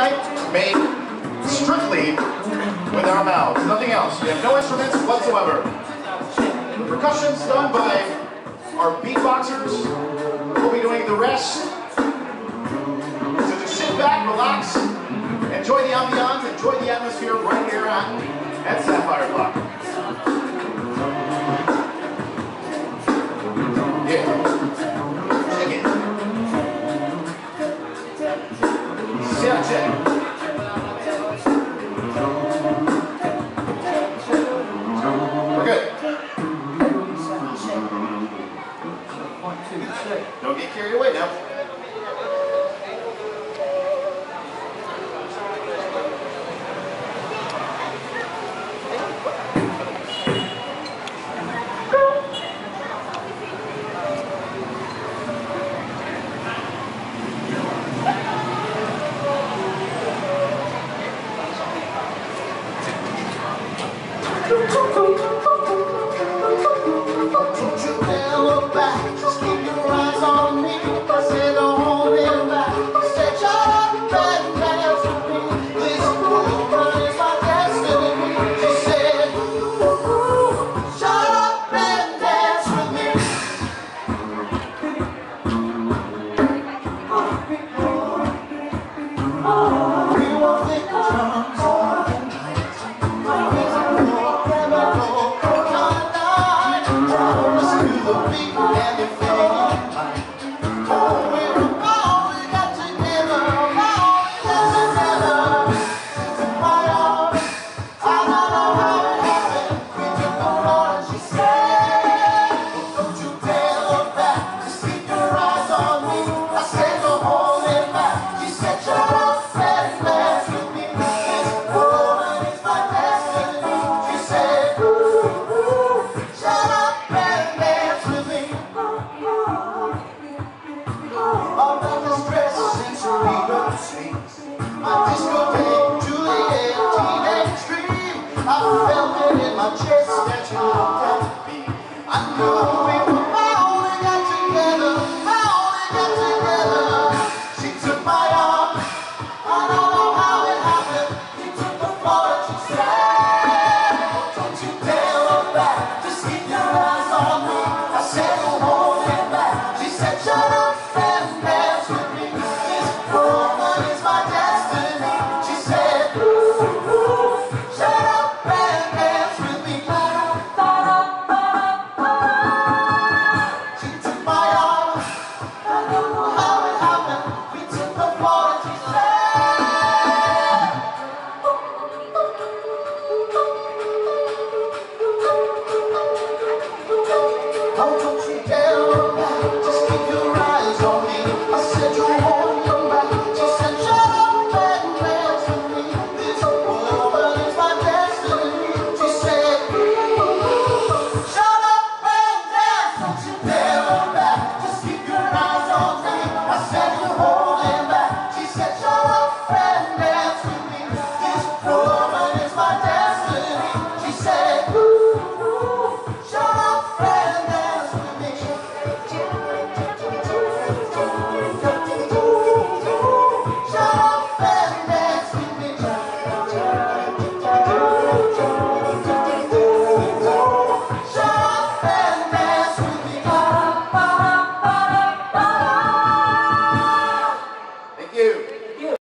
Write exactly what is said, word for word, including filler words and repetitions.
tonight made strictly with our mouths, nothing else. We have no instruments whatsoever. The percussion's done by our beatboxers. We'll be doing the rest. So just sit back, relax, enjoy the ambiance, enjoy the atmosphere right here on, at Sapphire Block. Yeah. Check it. Sound check.